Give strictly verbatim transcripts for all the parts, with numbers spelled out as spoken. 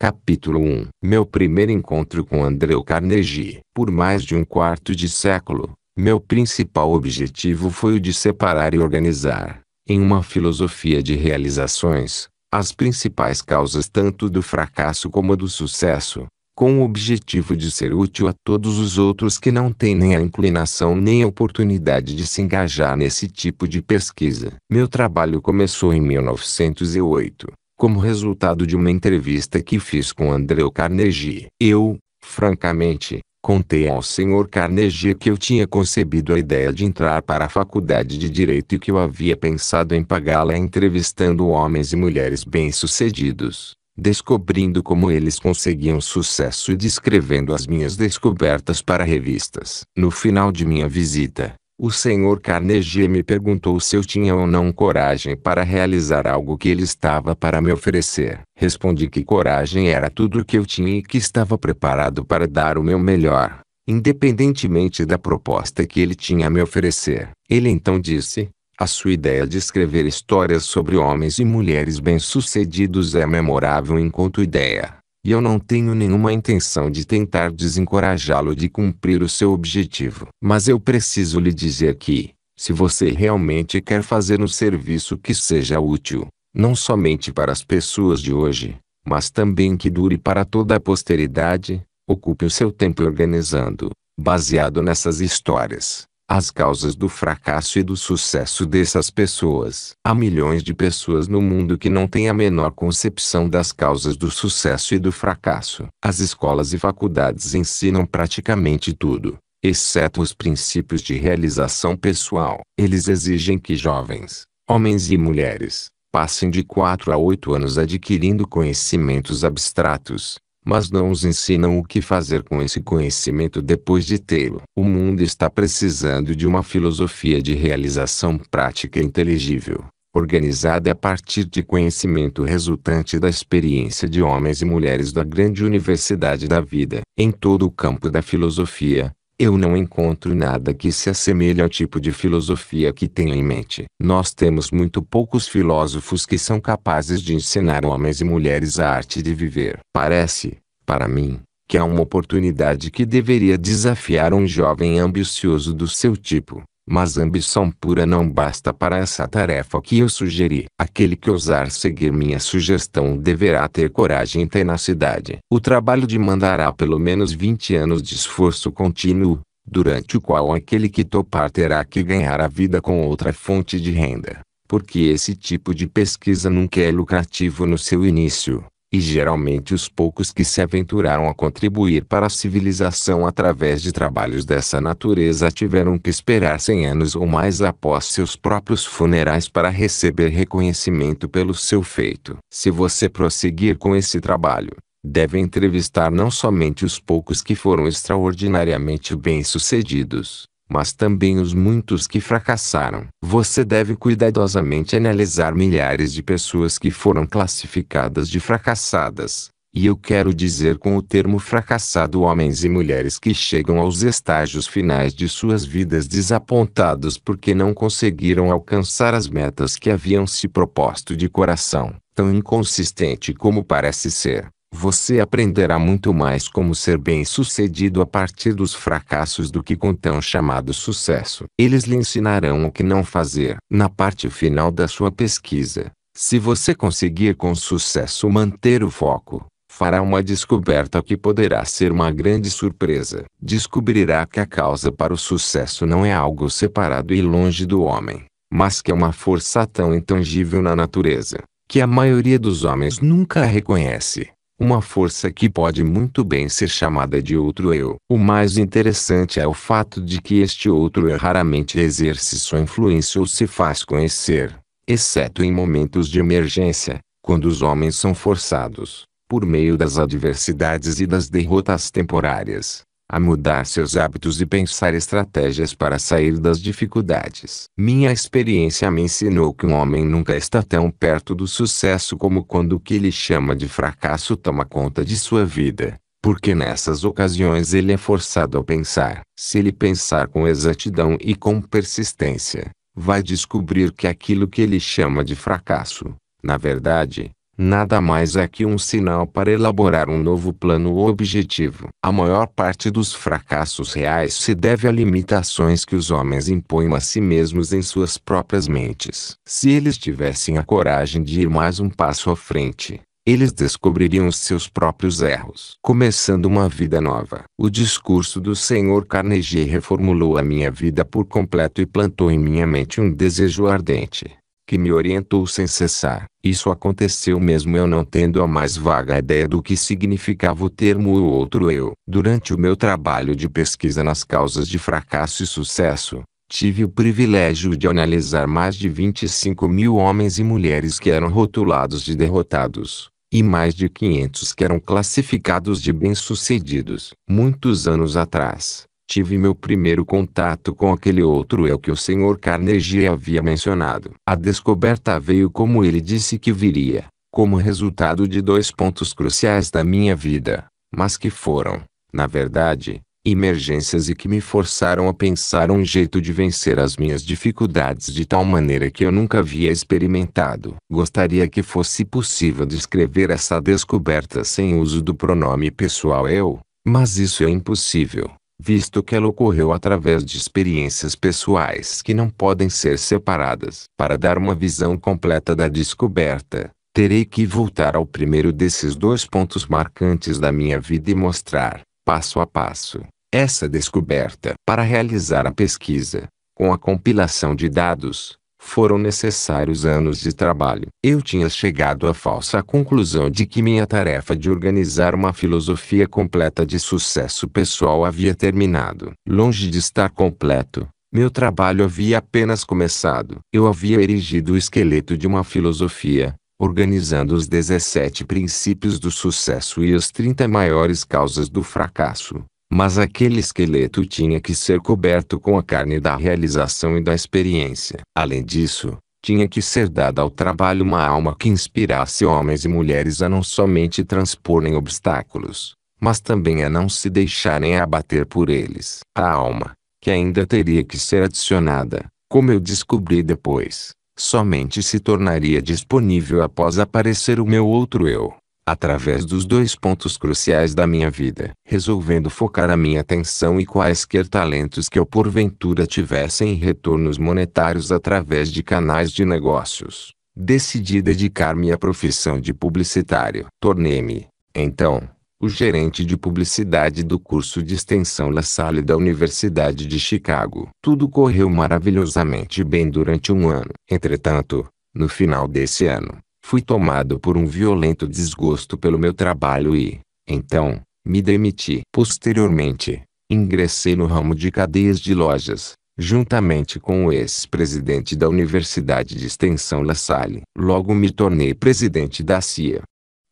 Capítulo um. Meu primeiro encontro com Andrew Carnegie. Por mais de um quarto de século, meu principal objetivo foi o de separar e organizar, em uma filosofia de realizações, as principais causas tanto do fracasso como do sucesso, com o objetivo de ser útil a todos os outros que não têm nem a inclinação nem a oportunidade de se engajar nesse tipo de pesquisa. Meu trabalho começou em mil novecentos e oito. Como resultado de uma entrevista que fiz com Andrew Carnegie. Eu, francamente, contei ao senhor Carnegie que eu tinha concebido a ideia de entrar para a faculdade de Direito e que eu havia pensado em pagá-la entrevistando homens e mulheres bem-sucedidos, descobrindo como eles conseguiam sucesso e descrevendo as minhas descobertas para revistas. No final de minha visita, o senhor Carnegie me perguntou se eu tinha ou não coragem para realizar algo que ele estava para me oferecer. Respondi que coragem era tudo o que eu tinha e que estava preparado para dar o meu melhor, independentemente da proposta que ele tinha a me oferecer. Ele então disse, a sua ideia de escrever histórias sobre homens e mulheres bem-sucedidos é memorável enquanto ideia. E eu não tenho nenhuma intenção de tentar desencorajá-lo de cumprir o seu objetivo. Mas eu preciso lhe dizer que, se você realmente quer fazer um serviço que seja útil, não somente para as pessoas de hoje, mas também que dure para toda a posteridade, ocupe o seu tempo organizando, baseado nessas histórias, as causas do fracasso e do sucesso dessas pessoas. Há milhões de pessoas no mundo que não têm a menor concepção das causas do sucesso e do fracasso. As escolas e faculdades ensinam praticamente tudo, exceto os princípios de realização pessoal. Eles exigem que jovens, homens e mulheres, passem de quatro a oito anos adquirindo conhecimentos abstratos, mas não os ensinam o que fazer com esse conhecimento depois de tê-lo. O mundo está precisando de uma filosofia de realização prática e inteligível, organizada a partir de conhecimento resultante da experiência de homens e mulheres da grande universidade da vida. Em todo o campo da filosofia, eu não encontro nada que se assemelhe ao tipo de filosofia que tenho em mente. Nós temos muito poucos filósofos que são capazes de ensinar homens e mulheres a arte de viver. Parece, para mim, que é uma oportunidade que deveria desafiar um jovem ambicioso do seu tipo. Mas ambição pura não basta para essa tarefa que eu sugeri. Aquele que ousar seguir minha sugestão deverá ter coragem e tenacidade. O trabalho demandará pelo menos vinte anos de esforço contínuo, durante o qual aquele que topar terá que ganhar a vida com outra fonte de renda, porque esse tipo de pesquisa nunca é lucrativo no seu início. E geralmente os poucos que se aventuraram a contribuir para a civilização através de trabalhos dessa natureza tiveram que esperar cem anos ou mais após seus próprios funerais para receber reconhecimento pelo seu feito. Se você prosseguir com esse trabalho, deve entrevistar não somente os poucos que foram extraordinariamente bem-sucedidos, mas também os muitos que fracassaram. Você deve cuidadosamente analisar milhares de pessoas que foram classificadas de fracassadas, e eu quero dizer com o termo fracassado homens e mulheres que chegam aos estágios finais de suas vidas desapontados porque não conseguiram alcançar as metas que haviam se proposto de coração. Tão inconsistente como parece ser, você aprenderá muito mais como ser bem-sucedido a partir dos fracassos do que com tão chamado sucesso. Eles lhe ensinarão o que não fazer. Na parte final da sua pesquisa, se você conseguir com sucesso manter o foco, fará uma descoberta que poderá ser uma grande surpresa. Descobrirá que a causa para o sucesso não é algo separado e longe do homem, mas que é uma força tão intangível na natureza, que a maioria dos homens nunca a reconhece. Uma força que pode muito bem ser chamada de outro eu. O mais interessante é o fato de que este outro eu raramente exerce sua influência ou se faz conhecer, exceto em momentos de emergência, quando os homens são forçados, por meio das adversidades e das derrotas temporárias, a mudar seus hábitos e pensar estratégias para sair das dificuldades. Minha experiência me ensinou que um homem nunca está tão perto do sucesso como quando o que ele chama de fracasso toma conta de sua vida, porque nessas ocasiões ele é forçado a pensar. Se ele pensar com exatidão e com persistência, vai descobrir que aquilo que ele chama de fracasso, na verdade, nada mais é que um sinal para elaborar um novo plano ou objetivo. A maior parte dos fracassos reais se deve a limitações que os homens impõem a si mesmos em suas próprias mentes. Se eles tivessem a coragem de ir mais um passo à frente, eles descobririam os seus próprios erros. Começando uma vida nova. O discurso do senhor Carnegie reformulou a minha vida por completo e plantou em minha mente um desejo ardente, que me orientou sem cessar. Isso aconteceu mesmo eu não tendo a mais vaga ideia do que significava o termo o outro eu. Durante o meu trabalho de pesquisa nas causas de fracasso e sucesso, tive o privilégio de analisar mais de vinte e cinco mil homens e mulheres que eram rotulados de derrotados, e mais de quinhentos que eram classificados de bem-sucedidos. Muitos anos atrás, tive meu primeiro contato com aquele outro eu que o senhor Carnegie havia mencionado. A descoberta veio como ele disse que viria, como resultado de dois pontos cruciais da minha vida, mas que foram, na verdade, emergências e que me forçaram a pensar um jeito de vencer as minhas dificuldades de tal maneira que eu nunca havia experimentado. Gostaria que fosse possível descrever essa descoberta sem uso do pronome pessoal eu, mas isso é impossível, visto que ela ocorreu através de experiências pessoais que não podem ser separadas. Para dar uma visão completa da descoberta, terei que voltar ao primeiro desses dois pontos marcantes da minha vida e mostrar, passo a passo, essa descoberta. Para realizar a pesquisa, com a compilação de dados, foram necessários anos de trabalho. Eu tinha chegado à falsa conclusão de que minha tarefa de organizar uma filosofia completa de sucesso pessoal havia terminado. Longe de estar completo, meu trabalho havia apenas começado. Eu havia erigido o esqueleto de uma filosofia, organizando os dezessete princípios do sucesso e as trinta maiores causas do fracasso. Mas aquele esqueleto tinha que ser coberto com a carne da realização e da experiência. Além disso, tinha que ser dada ao trabalho uma alma que inspirasse homens e mulheres a não somente transporem obstáculos, mas também a não se deixarem abater por eles. A alma, que ainda teria que ser adicionada, como eu descobri depois, somente se tornaria disponível após aparecer o meu outro eu, através dos dois pontos cruciais da minha vida. Resolvendo focar a minha atenção e quaisquer talentos que eu porventura tivessem retornos monetários através de canais de negócios, decidi dedicar-me à profissão de publicitário. Tornei-me, então, o gerente de publicidade do curso de extensão La Salle da Universidade de Chicago. Tudo correu maravilhosamente bem durante um ano. Entretanto, no final desse ano, fui tomado por um violento desgosto pelo meu trabalho e, então, me demiti. Posteriormente, ingressei no ramo de cadeias de lojas, juntamente com o ex-presidente da Universidade de Extensão La Salle. Logo me tornei presidente da C I A.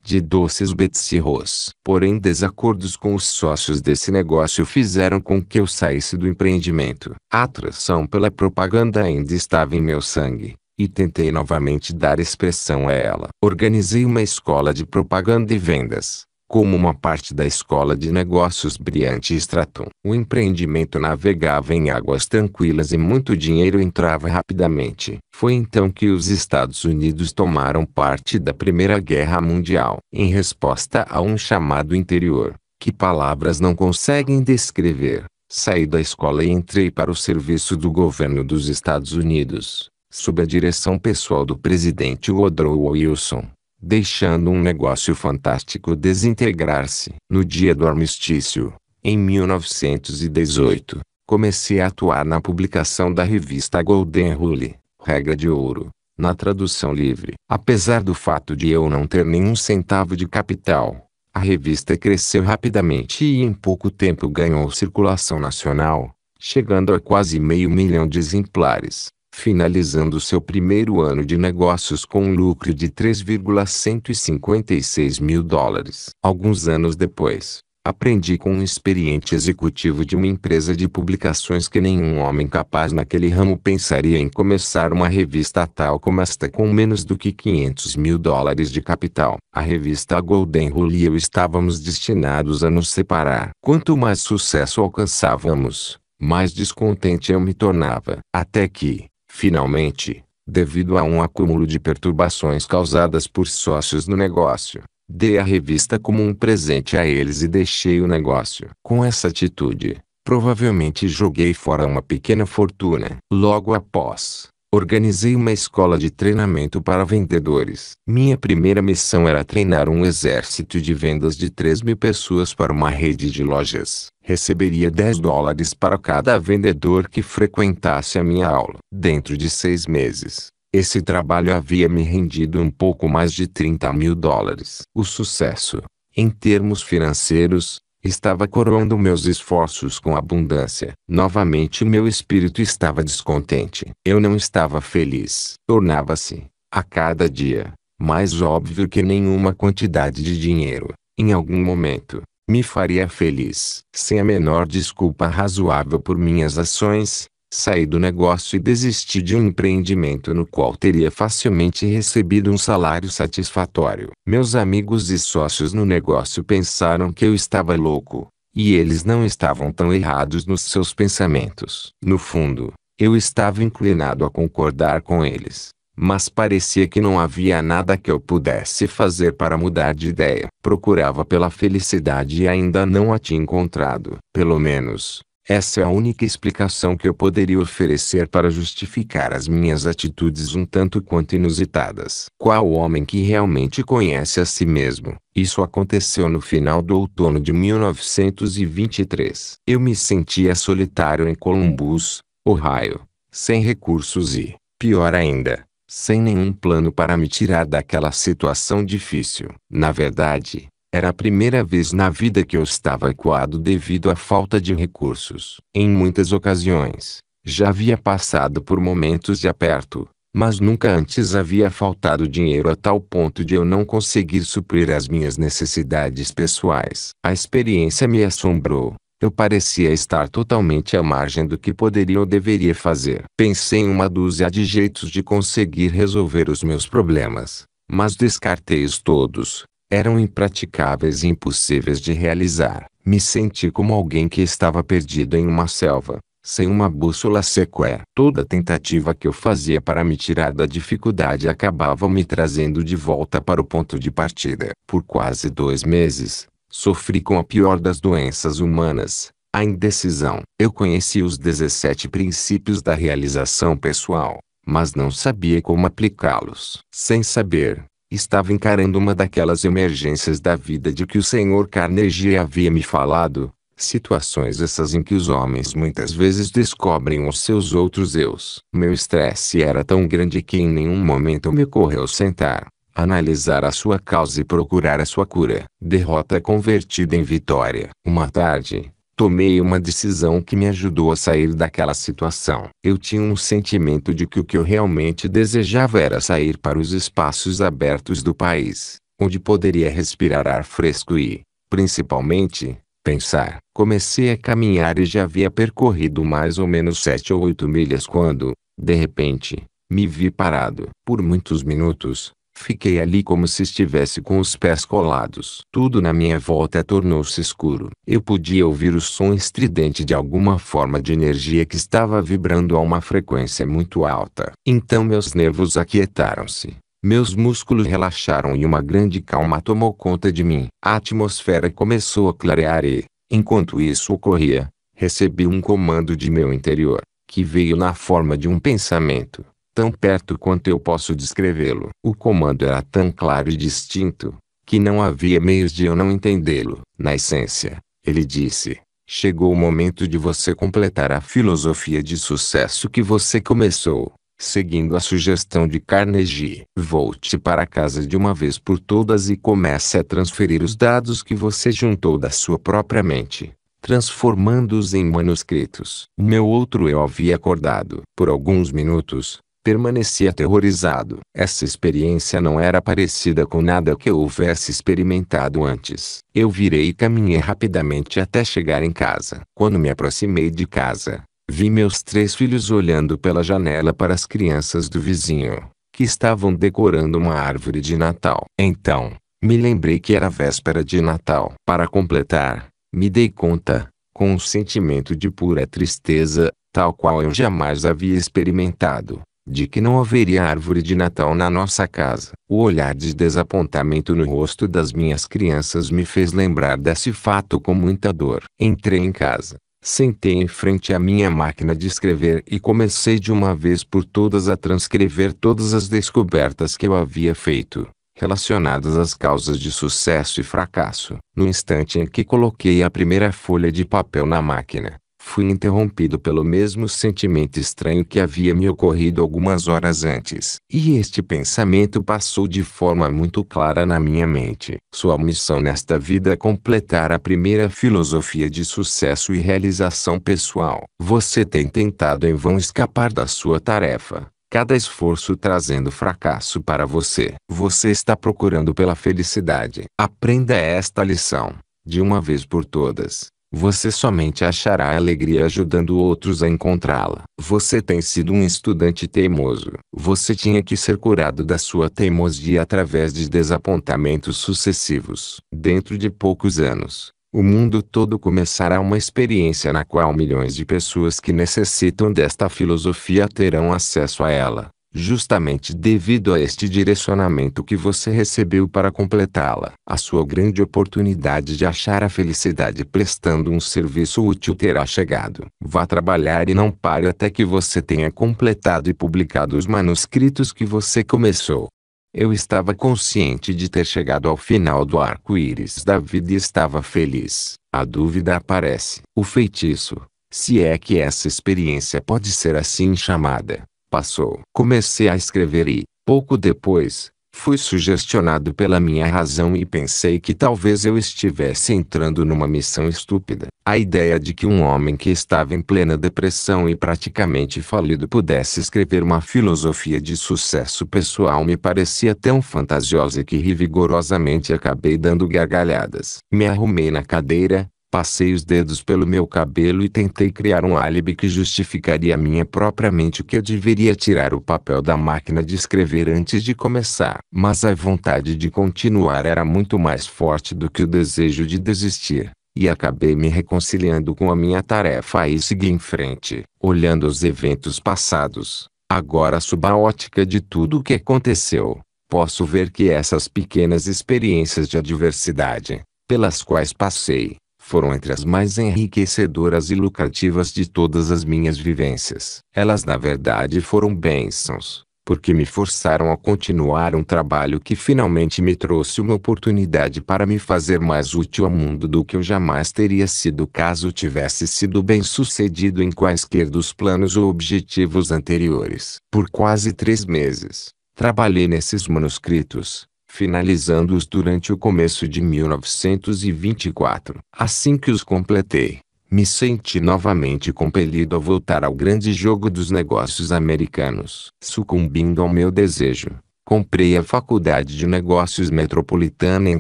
De doces Betsy Ross. Porém, desacordos com os sócios desse negócio fizeram com que eu saísse do empreendimento. A atração pela propaganda ainda estava em meu sangue, e tentei novamente dar expressão a ela. Organizei uma escola de propaganda e vendas, como uma parte da escola de negócios Bryant e Stratton. O empreendimento navegava em águas tranquilas e muito dinheiro entrava rapidamente. Foi então que os Estados Unidos tomaram parte da Primeira Guerra Mundial. Em resposta a um chamado interior, que palavras não conseguem descrever, saí da escola e entrei para o serviço do governo dos Estados Unidos, sob a direção pessoal do presidente Woodrow Wilson, deixando um negócio fantástico desintegrar-se. No dia do armistício, em mil novecentos e dezoito, comecei a atuar na publicação da revista Golden Rule, Regra de Ouro, na tradução livre. Apesar do fato de eu não ter nenhum centavo de capital, a revista cresceu rapidamente e em pouco tempo ganhou circulação nacional, chegando a quase meio milhão de exemplares, finalizando seu primeiro ano de negócios com um lucro de três vírgula cento e cinquenta e seis mil dólares. Alguns anos depois, aprendi com um experiente executivo de uma empresa de publicações que nenhum homem capaz naquele ramo pensaria em começar uma revista tal como esta com menos do que quinhentos mil dólares de capital. A revista Golden Rule e eu estávamos destinados a nos separar. Quanto mais sucesso alcançávamos, mais descontente eu me tornava. Até que, finalmente, devido a um acúmulo de perturbações causadas por sócios no negócio. Dei a revista como um presente a eles e deixei o negócio. Com essa atitude, provavelmente joguei fora uma pequena fortuna. Logo após, organizei uma escola de treinamento para vendedores. Minha primeira missão era treinar um exército de vendas de três mil pessoas para uma rede de lojas. Receberia dez dólares para cada vendedor que frequentasse a minha aula. Dentro de seis meses, esse trabalho havia me rendido um pouco mais de trinta mil dólares. O sucesso, em termos financeiros, estava coroando meus esforços com abundância. Novamente meu espírito estava descontente. Eu não estava feliz. Tornava-se, a cada dia, mais óbvio que nenhuma quantidade de dinheiro, em algum momento, me faria feliz. Sem a menor desculpa razoável por minhas ações, saí do negócio e desisti de um empreendimento no qual teria facilmente recebido um salário satisfatório. Meus amigos e sócios no negócio pensaram que eu estava louco, e eles não estavam tão errados nos seus pensamentos. No fundo, eu estava inclinado a concordar com eles, mas parecia que não havia nada que eu pudesse fazer para mudar de ideia. Procurava pela felicidade e ainda não a tinha encontrado. Pelo menos, essa é a única explicação que eu poderia oferecer para justificar as minhas atitudes um tanto quanto inusitadas. Qual homem que realmente conhece a si mesmo? Isso aconteceu no final do outono de mil novecentos e vinte e três. Eu me sentia solitário em Columbus, Ohio, sem recursos e, pior ainda, sem nenhum plano para me tirar daquela situação difícil. Na verdade, era a primeira vez na vida que eu estava acuado devido à falta de recursos. Em muitas ocasiões, já havia passado por momentos de aperto, mas nunca antes havia faltado dinheiro a tal ponto de eu não conseguir suprir as minhas necessidades pessoais. A experiência me assombrou. Eu parecia estar totalmente à margem do que poderia ou deveria fazer. Pensei em uma dúzia de jeitos de conseguir resolver os meus problemas, mas descartei-os todos. Eram impraticáveis e impossíveis de realizar. Me senti como alguém que estava perdido em uma selva, sem uma bússola sequer. Toda tentativa que eu fazia para me tirar da dificuldade acabava me trazendo de volta para o ponto de partida. Por quase dois meses, sofri com a pior das doenças humanas, a indecisão. Eu conhecia os dezessete princípios da realização pessoal, mas não sabia como aplicá-los. Sem saber, estava encarando uma daquelas emergências da vida de que o senhor Carnegie havia me falado, situações essas em que os homens muitas vezes descobrem os seus outros eus. Meu estresse era tão grande que em nenhum momento me ocorreu sentar, analisar a sua causa e procurar a sua cura. Derrota convertida em vitória. Uma tarde, tomei uma decisão que me ajudou a sair daquela situação. Eu tinha um sentimento de que o que eu realmente desejava era sair para os espaços abertos do país, onde poderia respirar ar fresco e, principalmente, pensar. Comecei a caminhar e já havia percorrido mais ou menos sete ou oito milhas quando, de repente, me vi parado. Por muitos minutos, fiquei ali como se estivesse com os pés colados. Tudo na minha volta tornou-se escuro. Eu podia ouvir o som estridente de alguma forma de energia que estava vibrando a uma frequência muito alta. Então meus nervos aquietaram-se, meus músculos relaxaram e uma grande calma tomou conta de mim. A atmosfera começou a clarear e, enquanto isso ocorria, recebi um comando de meu interior, que veio na forma de um pensamento, tão perto quanto eu posso descrevê-lo. O comando era tão claro e distinto, que não havia meios de eu não entendê-lo. Na essência, ele disse: chegou o momento de você completar a filosofia de sucesso que você começou, seguindo a sugestão de Carnegie. Volte para casa de uma vez por todas e comece a transferir os dados que você juntou da sua própria mente, transformando-os em manuscritos. Meu outro eu havia acordado. Por alguns minutos, permaneci aterrorizado. Essa experiência não era parecida com nada que eu houvesse experimentado antes. Eu virei e caminhei rapidamente até chegar em casa. Quando me aproximei de casa, vi meus três filhos olhando pela janela para as crianças do vizinho, que estavam decorando uma árvore de Natal. Então, me lembrei que era véspera de Natal. Para completar, me dei conta, com um sentimento de pura tristeza, tal qual eu jamais havia experimentado, de que não haveria árvore de Natal na nossa casa. O olhar de desapontamento no rosto das minhas crianças me fez lembrar desse fato com muita dor. Entrei em casa, sentei em frente à minha máquina de escrever e comecei de uma vez por todas a transcrever todas as descobertas que eu havia feito, relacionadas às causas de sucesso e fracasso. No instante em que coloquei a primeira folha de papel na máquina, fui interrompido pelo mesmo sentimento estranho que havia me ocorrido algumas horas antes. E este pensamento passou de forma muito clara na minha mente. Sua missão nesta vida é completar a primeira filosofia de sucesso e realização pessoal. Você tem tentado em vão escapar da sua tarefa, cada esforço trazendo fracasso para você. Você está procurando pela felicidade. Aprenda esta lição, de uma vez por todas. Você somente achará alegria ajudando outros a encontrá-la. Você tem sido um estudante teimoso. Você tinha que ser curado da sua teimosia através de desapontamentos sucessivos. Dentro de poucos anos, o mundo todo começará uma experiência na qual milhões de pessoas que necessitam desta filosofia terão acesso a ela, justamente devido a este direcionamento que você recebeu para completá-la. A sua grande oportunidade de achar a felicidade prestando um serviço útil terá chegado. Vá trabalhar e não pare até que você tenha completado e publicado os manuscritos que você começou. Eu estava consciente de ter chegado ao final do arco-íris da vida e estava feliz. A dúvida aparece. O feitiço, se é que essa experiência pode ser assim chamada, passou. Comecei a escrever e, pouco depois, fui sugestionado pela minha razão e pensei que talvez eu estivesse entrando numa missão estúpida. A ideia de que um homem que estava em plena depressão e praticamente falido pudesse escrever uma filosofia de sucesso pessoal me parecia tão fantasiosa que rigorosamente acabei dando gargalhadas. Me arrumei na cadeira, passei os dedos pelo meu cabelo e tentei criar um álibi que justificaria a minha própria mente que eu deveria tirar o papel da máquina de escrever antes de começar. Mas a vontade de continuar era muito mais forte do que o desejo de desistir, e acabei me reconciliando com a minha tarefa e segui em frente, olhando os eventos passados, agora sob a ótica de tudo o que aconteceu. Posso ver que essas pequenas experiências de adversidade, pelas quais passei, foram entre as mais enriquecedoras e lucrativas de todas as minhas vivências. Elas na verdade foram bênçãos, porque me forçaram a continuar um trabalho que finalmente me trouxe uma oportunidade para me fazer mais útil ao mundo do que eu jamais teria sido caso tivesse sido bem-sucedido em quaisquer dos planos ou objetivos anteriores. Por quase três meses, trabalhei nesses manuscritos, finalizando-os durante o começo de mil novecentos e vinte e quatro. Assim que os completei, me senti novamente compelido a voltar ao grande jogo dos negócios americanos. Sucumbindo ao meu desejo, comprei a Faculdade de Negócios Metropolitana em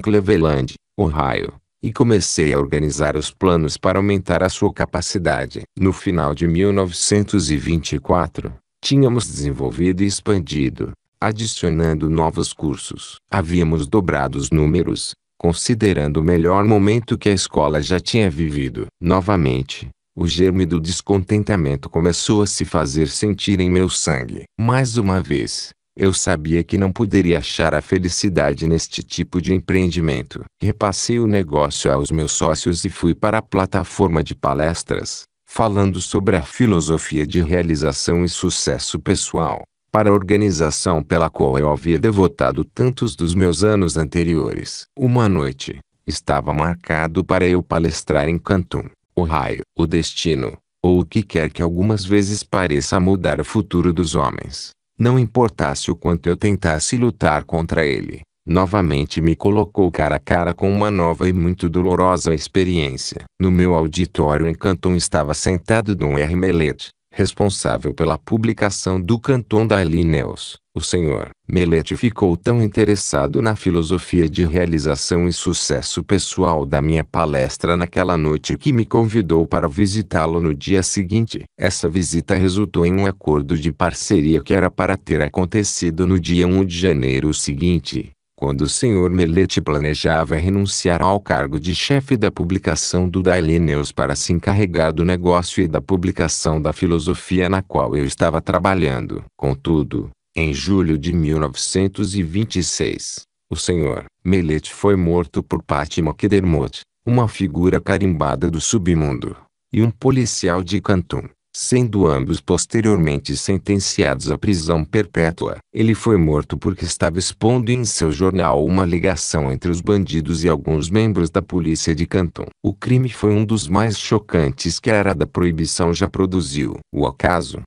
Cleveland, Ohio, e comecei a organizar os planos para aumentar a sua capacidade. No final de mil novecentos e vinte e quatro, tínhamos desenvolvido e expandido, adicionando novos cursos. Havíamos dobrado os números, considerando o melhor momento que a escola já tinha vivido. Novamente, o germe do descontentamento começou a se fazer sentir em meu sangue. Mais uma vez, eu sabia que não poderia achar a felicidade neste tipo de empreendimento. Repassei o negócio aos meus sócios e fui para a plataforma de palestras, falando sobre a filosofia de realização e sucesso pessoal, para a organização pela qual eu havia devotado tantos dos meus anos anteriores. Uma noite, estava marcado para eu palestrar em Canton, Ohio. O destino, ou o que quer que algumas vezes pareça mudar o futuro dos homens, não importasse o quanto eu tentasse lutar contra ele, novamente me colocou cara a cara com uma nova e muito dolorosa experiência. No meu auditório em Canton estava sentado Dom R. Hermelete, responsável pela publicação do Canton Daily News. O senhor Melete ficou tão interessado na filosofia de realização e sucesso pessoal da minha palestra naquela noite que me convidou para visitá-lo no dia seguinte. Essa visita resultou em um acordo de parceria que era para ter acontecido no dia primeiro de janeiro seguinte, quando o senhor Hermelete planejava renunciar ao cargo de chefe da publicação do Daily News para se encarregar do negócio e da publicação da filosofia na qual eu estava trabalhando. Contudo, em julho de mil novecentos e vinte e seis, o senhor Hermelete foi morto por Pat McDermott, uma figura carimbada do submundo, e um policial de Canton, sendo ambos posteriormente sentenciados à prisão perpétua. Ele foi morto porque estava expondo em seu jornal uma ligação entre os bandidos e alguns membros da polícia de Canton. O crime foi um dos mais chocantes que a era da proibição já produziu. O acaso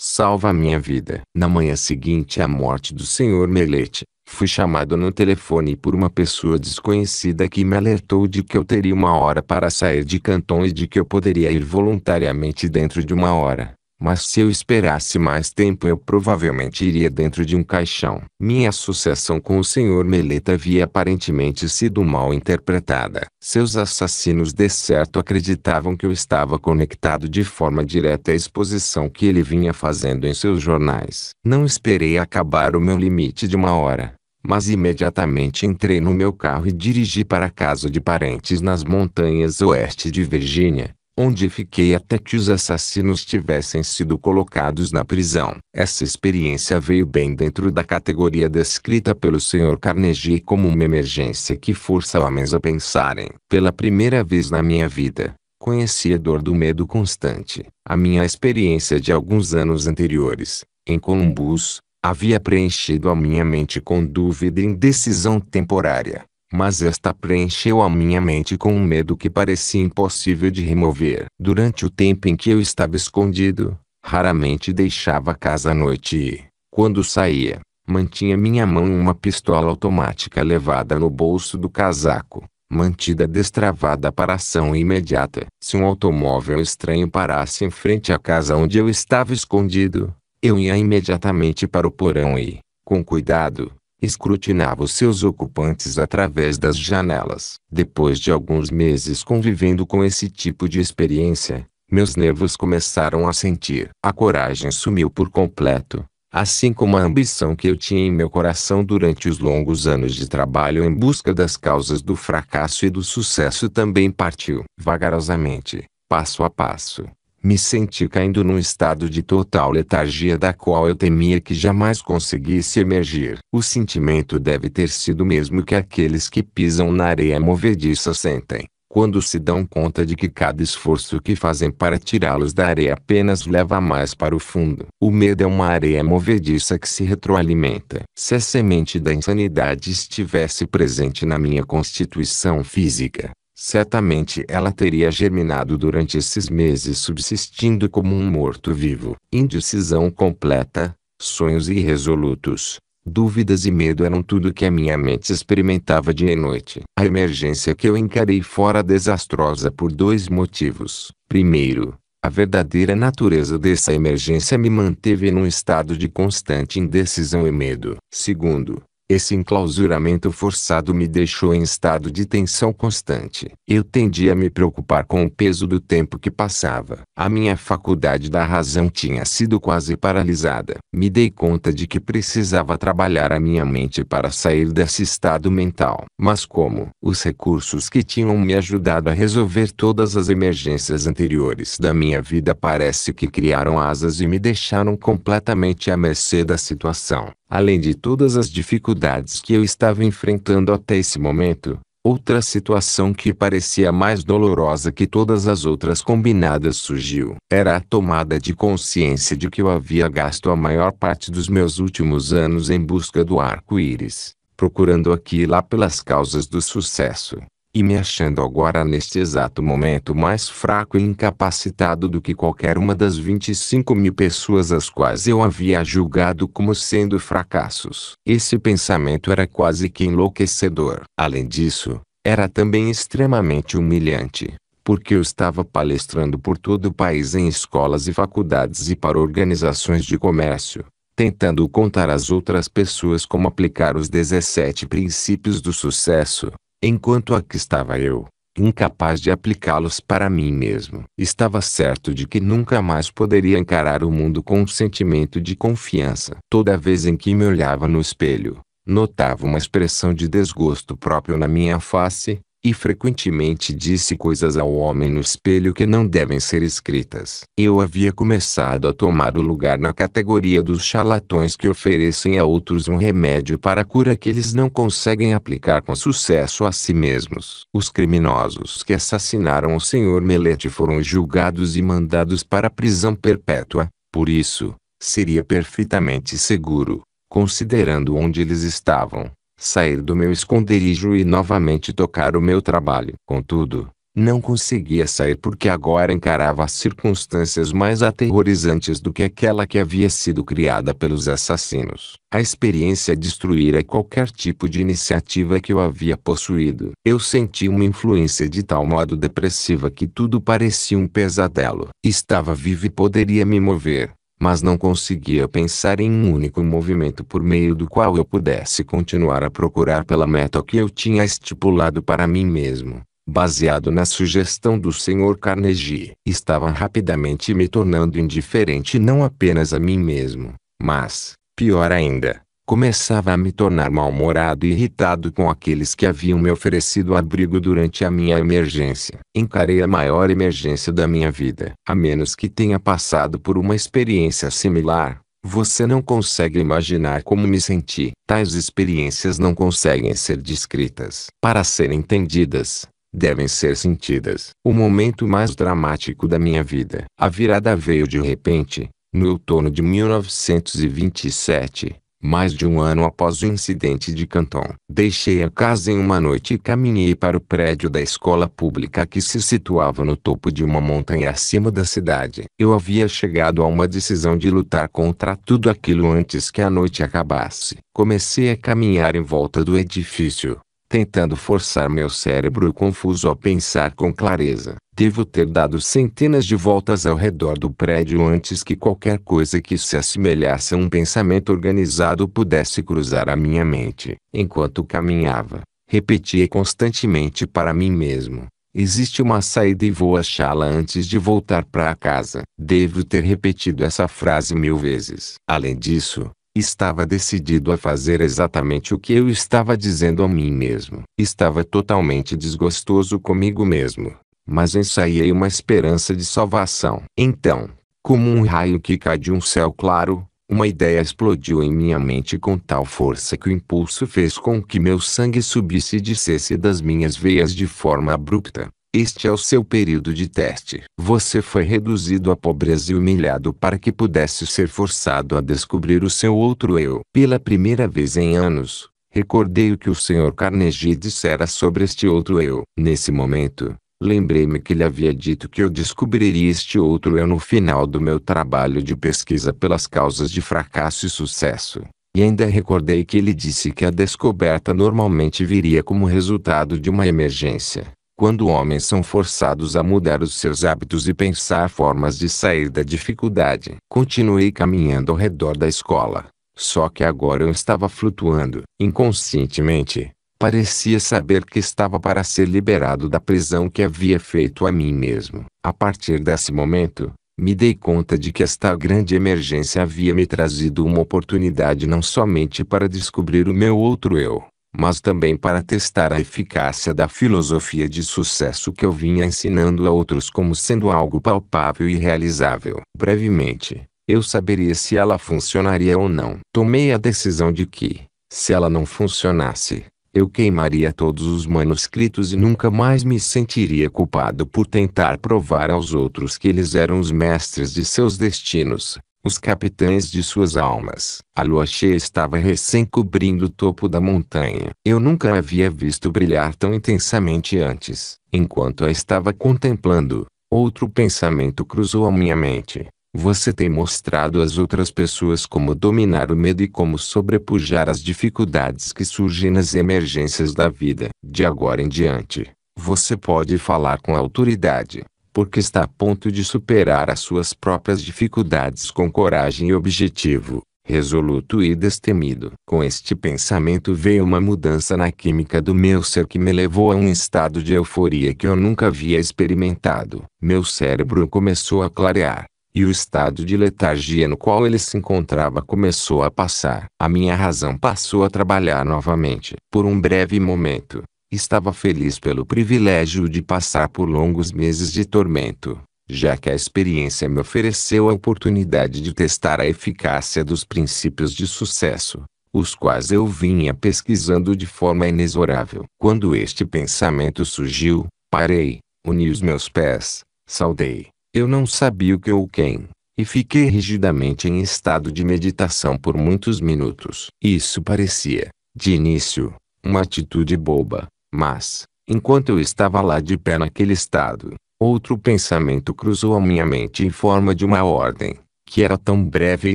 salva a minha vida. Na manhã seguinte à morte do senhor Hermelete, fui chamado no telefone por uma pessoa desconhecida que me alertou de que eu teria uma hora para sair de Canton e de que eu poderia ir voluntariamente dentro de uma hora, mas se eu esperasse mais tempo eu provavelmente iria dentro de um caixão. Minha associação com o senhor Hermelete havia aparentemente sido mal interpretada. Seus assassinos de certo acreditavam que eu estava conectado de forma direta à exposição que ele vinha fazendo em seus jornais. Não esperei acabar o meu limite de uma hora, mas imediatamente entrei no meu carro e dirigi para a casa de parentes nas montanhas oeste de Virgínia, onde fiquei até que os assassinos tivessem sido colocados na prisão. Essa experiência veio bem dentro da categoria descrita pelo senhor Carnegie como uma emergência que força homens a pensarem. Pela primeira vez na minha vida, conheci a dor do medo constante. A minha experiência de alguns anos anteriores, em Columbus, havia preenchido a minha mente com dúvida e indecisão temporária, mas esta preencheu a minha mente com um medo que parecia impossível de remover. Durante o tempo em que eu estava escondido, raramente deixava a casa à noite e, quando saía, mantinha minha mão em uma pistola automática levada no bolso do casaco, mantida destravada para ação imediata. Se um automóvel estranho parasse em frente à casa onde eu estava escondido, eu ia imediatamente para o porão e, com cuidado, escrutinava os seus ocupantes através das janelas. Depois de alguns meses convivendo com esse tipo de experiência, meus nervos começaram a sentir. A coragem sumiu por completo, assim como a ambição que eu tinha em meu coração durante os longos anos de trabalho em busca das causas do fracasso e do sucesso também partiu. Vagarosamente, passo a passo, me senti caindo num estado de total letargia da qual eu temia que jamais conseguisse emergir. O sentimento deve ter sido o mesmo que aqueles que pisam na areia movediça sentem, quando se dão conta de que cada esforço que fazem para tirá-los da areia apenas leva mais para o fundo. O medo é uma areia movediça que se retroalimenta. Se a semente da insanidade estivesse presente na minha constituição física, certamente ela teria germinado durante esses meses subsistindo como um morto-vivo. Indecisão completa, sonhos irresolutos, dúvidas e medo eram tudo que a minha mente experimentava dia e noite. A emergência que eu encarei fora desastrosa por dois motivos. Primeiro, a verdadeira natureza dessa emergência me manteve num estado de constante indecisão e medo. Segundo, esse enclausuramento forçado me deixou em estado de tensão constante. Eu tendia a me preocupar com o peso do tempo que passava. A minha faculdade da razão tinha sido quase paralisada. Me dei conta de que precisava trabalhar a minha mente para sair desse estado mental. Mas como os recursos que tinham me ajudado a resolver todas as emergências anteriores da minha vida parece que criaram asas e me deixaram completamente à mercê da situação. Além de todas as dificuldades que eu estava enfrentando até esse momento, outra situação que parecia mais dolorosa que todas as outras combinadas surgiu. Era a tomada de consciência de que eu havia gasto a maior parte dos meus últimos anos em busca do arco-íris, procurando aqui e lá pelas causas do sucesso, e me achando agora neste exato momento mais fraco e incapacitado do que qualquer uma das vinte e cinco mil pessoas às quais eu havia julgado como sendo fracassos. Esse pensamento era quase que enlouquecedor. Além disso, era também extremamente humilhante, porque eu estava palestrando por todo o país em escolas e faculdades e para organizações de comércio, tentando contar às outras pessoas como aplicar os dezessete princípios do sucesso, enquanto aqui estava eu, incapaz de aplicá-los para mim mesmo. Estava certo de que nunca mais poderia encarar o mundo com um sentimento de confiança. Toda vez em que me olhava no espelho, Notava uma expressão de desgosto próprio na minha face, e frequentemente disse coisas ao homem no espelho que não devem ser escritas. Eu havia começado a tomar o lugar na categoria dos charlatões que oferecem a outros um remédio para a cura que eles não conseguem aplicar com sucesso a si mesmos. Os criminosos que assassinaram o senhor Melete foram julgados e mandados para a prisão perpétua. Por isso, seria perfeitamente seguro, considerando onde eles estavam, sair do meu esconderijo e novamente tocar o meu trabalho. Contudo, não conseguia sair porque agora encarava as circunstâncias mais aterrorizantes do que aquela que havia sido criada pelos assassinos. A experiência destruíra qualquer tipo de iniciativa que eu havia possuído. Eu senti uma influência de tal modo depressiva que tudo parecia um pesadelo. Estava vivo e poderia me mover, mas não conseguia pensar em um único movimento por meio do qual eu pudesse continuar a procurar pela meta que eu tinha estipulado para mim mesmo, baseado na sugestão do senhor Carnegie. Estava rapidamente me tornando indiferente não apenas a mim mesmo, mas, pior ainda, começava a me tornar mal-humorado e irritado com aqueles que haviam me oferecido abrigo durante a minha emergência. Encarei a maior emergência da minha vida. A menos que tenha passado por uma experiência similar, você não consegue imaginar como me senti. Tais experiências não conseguem ser descritas. Para serem entendidas, devem ser sentidas. O momento mais dramático da minha vida. A virada veio de repente, no outono de mil novecentos e vinte e sete. Mais de um ano após o incidente de Canton. Deixei a casa em uma noite e caminhei para o prédio da escola pública que se situava no topo de uma montanha acima da cidade. Eu havia chegado a uma decisão de lutar contra tudo aquilo antes que a noite acabasse. Comecei a caminhar em volta do edifício, tentando forçar meu cérebro confuso a pensar com clareza. Devo ter dado centenas de voltas ao redor do prédio antes que qualquer coisa que se assemelhasse a um pensamento organizado pudesse cruzar a minha mente. Enquanto caminhava, repetia constantemente para mim mesmo: existe uma saída e vou achá-la antes de voltar para casa. Devo ter repetido essa frase mil vezes. Além disso, estava decidido a fazer exatamente o que eu estava dizendo a mim mesmo. Estava totalmente desgostoso comigo mesmo, mas ensaiei uma esperança de salvação. Então, como um raio que cai de um céu claro, uma ideia explodiu em minha mente com tal força que o impulso fez com que meu sangue subisse e descesse das minhas veias de forma abrupta. Este é o seu período de teste. Você foi reduzido à pobreza e humilhado para que pudesse ser forçado a descobrir o seu outro eu. Pela primeira vez em anos, recordei o que o senhor Carnegie dissera sobre este outro eu. Nesse momento, lembrei-me que ele havia dito que eu descobriria este outro eu no final do meu trabalho de pesquisa pelas causas de fracasso e sucesso. E ainda recordei que ele disse que a descoberta normalmente viria como resultado de uma emergência, quando homens são forçados a mudar os seus hábitos e pensar formas de sair da dificuldade. Continuei caminhando ao redor da escola, só que agora eu estava flutuando. Inconscientemente, parecia saber que estava para ser liberado da prisão que havia feito a mim mesmo. A partir desse momento, me dei conta de que esta grande emergência havia me trazido uma oportunidade não somente para descobrir o meu outro eu, mas também para testar a eficácia da filosofia de sucesso que eu vinha ensinando a outros como sendo algo palpável e realizável. Brevemente, eu saberia se ela funcionaria ou não. Tomei a decisão de que, se ela não funcionasse, eu queimaria todos os manuscritos e nunca mais me sentiria culpado por tentar provar aos outros que eles eram os mestres de seus destinos, os capitães de suas almas. A lua cheia estava recém cobrindo o topo da montanha. Eu nunca havia visto brilhar tão intensamente antes. Enquanto a estava contemplando, outro pensamento cruzou a minha mente. Você tem mostrado às outras pessoas como dominar o medo e como sobrepujar as dificuldades que surgem nas emergências da vida. De agora em diante, você pode falar com autoridade, porque está a ponto de superar as suas próprias dificuldades com coragem e objetivo, resoluto e destemido. Com este pensamento veio uma mudança na química do meu ser que me levou a um estado de euforia que eu nunca havia experimentado. Meu cérebro começou a clarear, e o estado de letargia no qual ele se encontrava começou a passar. A minha razão passou a trabalhar novamente. Por um breve momento, estava feliz pelo privilégio de passar por longos meses de tormento, já que a experiência me ofereceu a oportunidade de testar a eficácia dos princípios de sucesso, os quais eu vinha pesquisando de forma inexorável. Quando este pensamento surgiu, parei, uni os meus pés, saudei, eu não sabia o que ou quem, e fiquei rigidamente em estado de meditação por muitos minutos. Isso parecia, de início, uma atitude boba, mas, enquanto eu estava lá de pé naquele estado, outro pensamento cruzou a minha mente em forma de uma ordem, que era tão breve e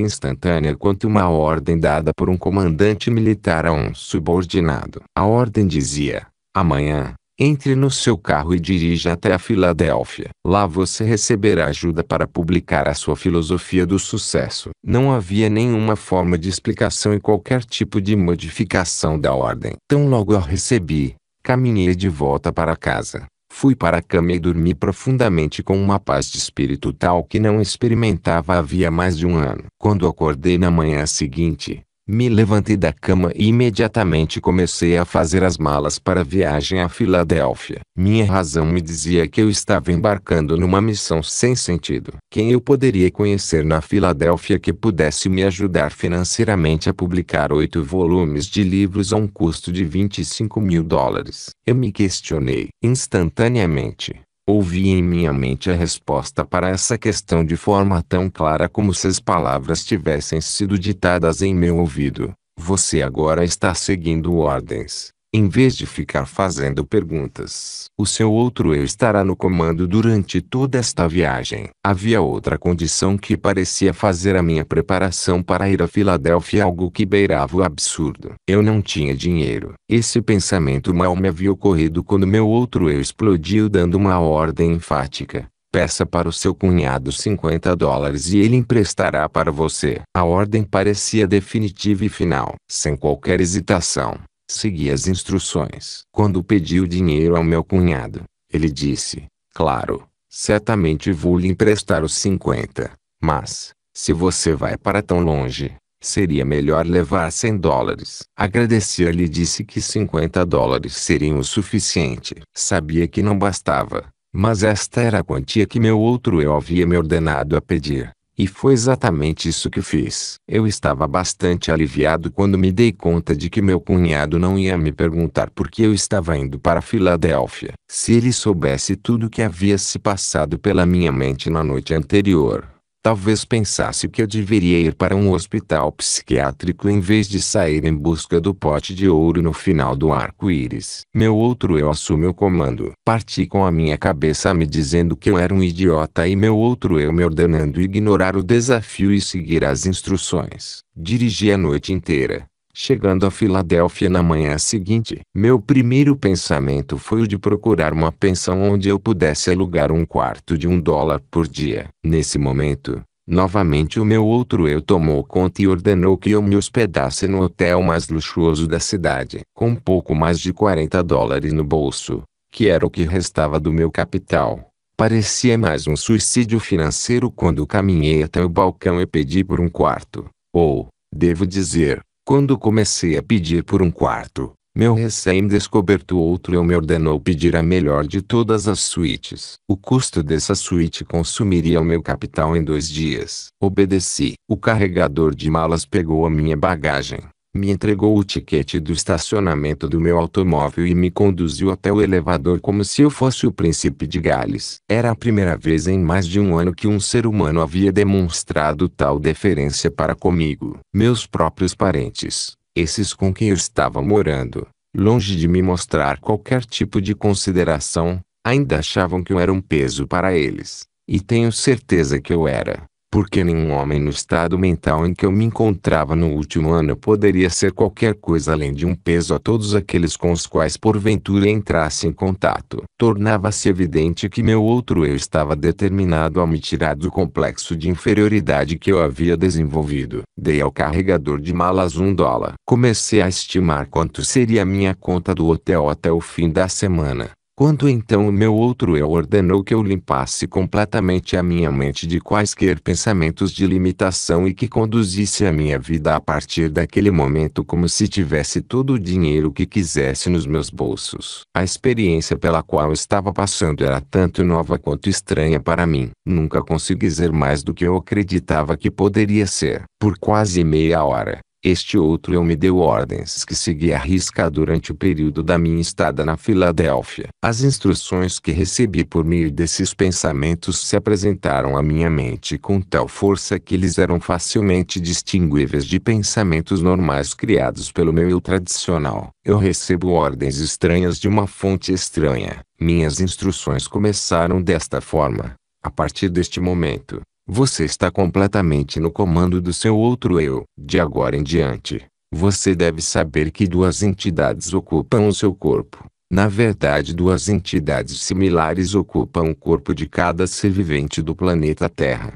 instantânea quanto uma ordem dada por um comandante militar a um subordinado. A ordem dizia: amanhã, entre no seu carro e dirija até a Filadélfia. Lá você receberá ajuda para publicar a sua filosofia do sucesso. Não havia nenhuma forma de explicação e qualquer tipo de modificação da ordem. Tão logo a recebi, caminhei de volta para casa. Fui para a cama e dormi profundamente com uma paz de espírito tal que não experimentava havia mais de um ano. Quando acordei na manhã seguinte, me levantei da cama e imediatamente comecei a fazer as malas para a viagem à Filadélfia. Minha razão me dizia que eu estava embarcando numa missão sem sentido. Quem eu poderia conhecer na Filadélfia que pudesse me ajudar financeiramente a publicar oito volumes de livros a um custo de vinte e cinco mil dólares? Eu me questionei. Instantaneamente, ouvi em minha mente a resposta para essa questão de forma tão clara como se as palavras tivessem sido ditadas em meu ouvido. Você agora está seguindo ordens, em vez de ficar fazendo perguntas. O seu outro eu estará no comando durante toda esta viagem. Havia outra condição que parecia fazer a minha preparação para ir a Filadélfia algo que beirava o absurdo. Eu não tinha dinheiro. Esse pensamento mal me havia ocorrido quando meu outro eu explodiu dando uma ordem enfática. Peça para o seu cunhado cinquenta dólares e ele emprestará para você. A ordem parecia definitiva e final. Sem qualquer hesitação, segui as instruções. Quando pedi o dinheiro ao meu cunhado, ele disse: claro, certamente vou lhe emprestar os cinquenta, mas, se você vai para tão longe, seria melhor levar cem dólares. Agradeci e lhe disse que cinquenta dólares seriam o suficiente. Sabia que não bastava, mas esta era a quantia que meu outro eu havia me ordenado a pedir. E foi exatamente isso que fiz. Eu estava bastante aliviado quando me dei conta de que meu cunhado não ia me perguntar por que eu estava indo para Filadélfia. Se ele soubesse tudo o que havia se passado pela minha mente na noite anterior, talvez pensasse que eu deveria ir para um hospital psiquiátrico em vez de sair em busca do pote de ouro no final do arco-íris. Meu outro eu assume o comando. Parti com a minha cabeça me dizendo que eu era um idiota e meu outro eu me ordenando ignorar o desafio e seguir as instruções. Dirigi a noite inteira, chegando a Filadélfia na manhã seguinte. Meu primeiro pensamento foi o de procurar uma pensão onde eu pudesse alugar um quarto de um dólar por dia. Nesse momento, novamente o meu outro eu tomou conta e ordenou que eu me hospedasse no hotel mais luxuoso da cidade. Com pouco mais de quarenta dólares no bolso, que era o que restava do meu capital, parecia mais um suicídio financeiro quando caminhei até o balcão e pedi por um quarto. Ou, devo dizer, quando comecei a pedir por um quarto, meu recém-descoberto outro eu me ordenou pedir a melhor de todas as suítes. O custo dessa suíte consumiria o meu capital em dois dias. Obedeci. O carregador de malas pegou a minha bagagem, me entregou o tiquete do estacionamento do meu automóvel e me conduziu até o elevador como se eu fosse o príncipe de Gales. Era a primeira vez em mais de um ano que um ser humano havia demonstrado tal deferência para comigo. Meus próprios parentes, esses com quem eu estava morando, longe de me mostrar qualquer tipo de consideração, ainda achavam que eu era um peso para eles. E tenho certeza que eu era, porque nenhum homem no estado mental em que eu me encontrava no último ano poderia ser qualquer coisa além de um peso a todos aqueles com os quais porventura entrasse em contato. Tornava-se evidente que meu outro eu estava determinado a me tirar do complexo de inferioridade que eu havia desenvolvido. Dei ao carregador de malas um dólar. Comecei a estimar quanto seria a minha conta do hotel até o fim da semana, Quando então o meu outro eu ordenou que eu limpasse completamente a minha mente de quaisquer pensamentos de limitação e que conduzisse a minha vida a partir daquele momento como se tivesse todo o dinheiro que quisesse nos meus bolsos. A experiência pela qual estava passando era tanto nova quanto estranha para mim. Nunca consegui ser mais do que eu acreditava que poderia ser. Por quase meia hora, este outro eu me deu ordens que segui à risca durante o período da minha estada na Filadélfia. As instruções que recebi por meio desses pensamentos se apresentaram à minha mente com tal força que eles eram facilmente distinguíveis de pensamentos normais criados pelo meu eu tradicional. Eu recebo ordens estranhas de uma fonte estranha. Minhas instruções começaram desta forma: a partir deste momento, você está completamente no comando do seu outro eu. De agora em diante, você deve saber que duas entidades ocupam o seu corpo. Na verdade, duas entidades similares ocupam o corpo de cada ser vivente do planeta Terra.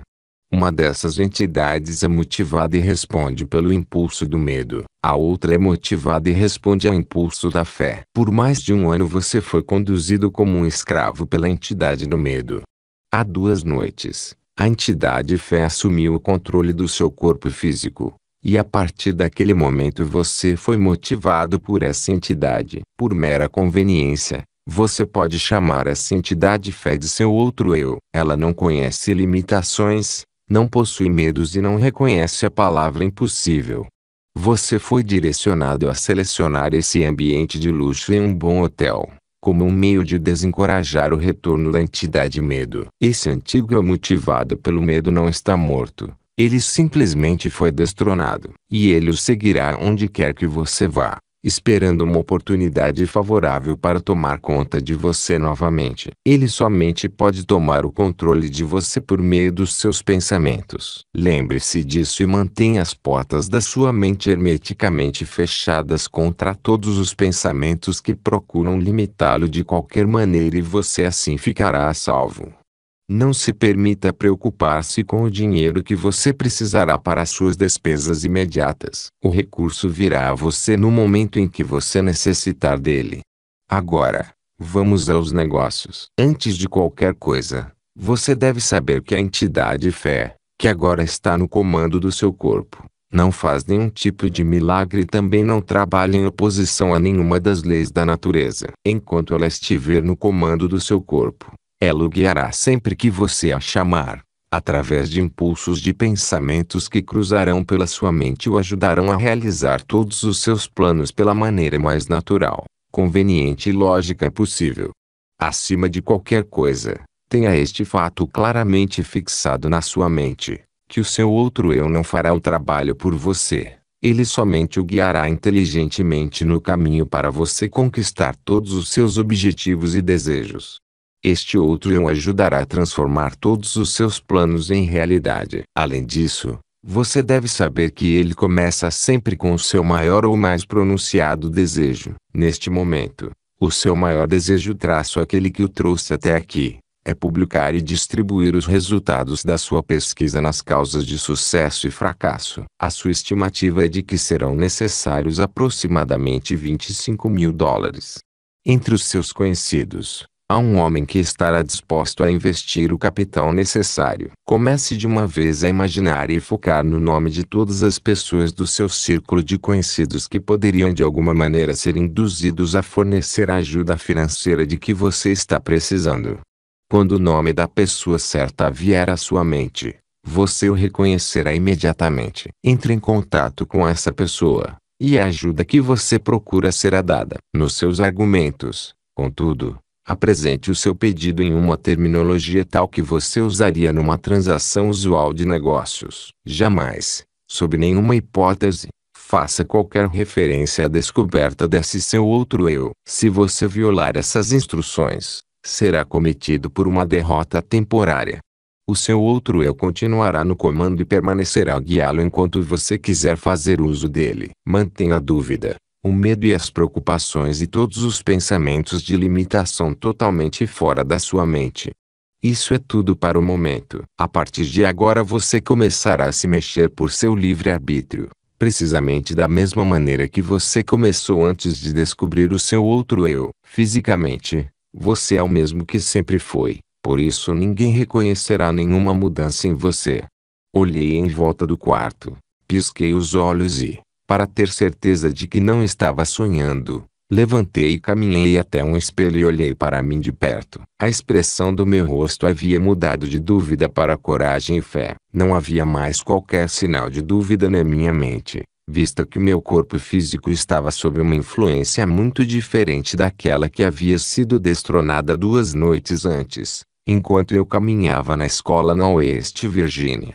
Uma dessas entidades é motivada e responde pelo impulso do medo. A outra é motivada e responde ao impulso da fé. Por mais de um ano você foi conduzido como um escravo pela entidade do medo. Há duas noites, a entidade fé assumiu o controle do seu corpo físico, e a partir daquele momento você foi motivado por essa entidade. Por mera conveniência, você pode chamar essa entidade fé de seu outro eu. Ela não conhece limitações, não possui medos e não reconhece a palavra impossível. Você foi direcionado a selecionar esse ambiente de luxo em um bom hotel como um meio de desencorajar o retorno da entidade medo. Esse antigo eu motivado pelo medo não está morto. Ele simplesmente foi destronado. E ele o seguirá onde quer que você vá, esperando uma oportunidade favorável para tomar conta de você novamente. Ele somente pode tomar o controle de você por meio dos seus pensamentos. Lembre-se disso e mantenha as portas da sua mente hermeticamente fechadas contra todos os pensamentos que procuram limitá-lo de qualquer maneira, e você assim ficará a salvo. Não se permita preocupar-se com o dinheiro que você precisará para suas despesas imediatas. O recurso virá a você no momento em que você necessitar dele. Agora, vamos aos negócios. Antes de qualquer coisa, você deve saber que a entidade fé, que agora está no comando do seu corpo, não faz nenhum tipo de milagre e também não trabalha em oposição a nenhuma das leis da natureza. Enquanto ela estiver no comando do seu corpo, ela o guiará sempre que você a chamar, através de impulsos de pensamentos que cruzarão pela sua mente e o ajudarão a realizar todos os seus planos pela maneira mais natural, conveniente e lógica possível. Acima de qualquer coisa, tenha este fato claramente fixado na sua mente, que o seu outro eu não fará o trabalho por você. Ele somente o guiará inteligentemente no caminho para você conquistar todos os seus objetivos e desejos. Este outro eu ajudará a transformar todos os seus planos em realidade. Além disso, você deve saber que ele começa sempre com o seu maior ou mais pronunciado desejo. Neste momento, o seu maior desejo, traço aquele que o trouxe até aqui, é publicar e distribuir os resultados da sua pesquisa nas causas de sucesso e fracasso. A sua estimativa é de que serão necessários aproximadamente vinte e cinco mil dólares. Entre os seus conhecidos, há um homem que estará disposto a investir o capital necessário. Comece de uma vez a imaginar e focar no nome de todas as pessoas do seu círculo de conhecidos que poderiam de alguma maneira ser induzidos a fornecer a ajuda financeira de que você está precisando. Quando o nome da pessoa certa vier à sua mente, você o reconhecerá imediatamente. Entre em contato com essa pessoa, e a ajuda que você procura será dada. Nos seus argumentos, contudo, apresente o seu pedido em uma terminologia tal que você usaria numa transação usual de negócios. Jamais, sob nenhuma hipótese, faça qualquer referência à descoberta desse seu outro eu. Se você violar essas instruções, será cometido por uma derrota temporária. O seu outro eu continuará no comando e permanecerá a guiá-lo enquanto você quiser fazer uso dele. Mantenha a dúvida, o medo e as preocupações e todos os pensamentos de limitação totalmente fora da sua mente. Isso é tudo para o momento. A partir de agora você começará a se mexer por seu livre-arbítrio, precisamente da mesma maneira que você começou antes de descobrir o seu outro eu. Fisicamente, Você é o mesmo que sempre foi, por isso ninguém reconhecerá nenhuma mudança em você. Olhei em volta do quarto, pisquei os olhos e, para ter certeza de que não estava sonhando, levantei e caminhei até um espelho e olhei para mim de perto. A expressão do meu rosto havia mudado de dúvida para coragem e fé. Não havia mais qualquer sinal de dúvida na minha mente, visto que meu corpo físico estava sob uma influência muito diferente daquela que havia sido destronada duas noites antes, enquanto eu caminhava na escola na Oeste Virgínia.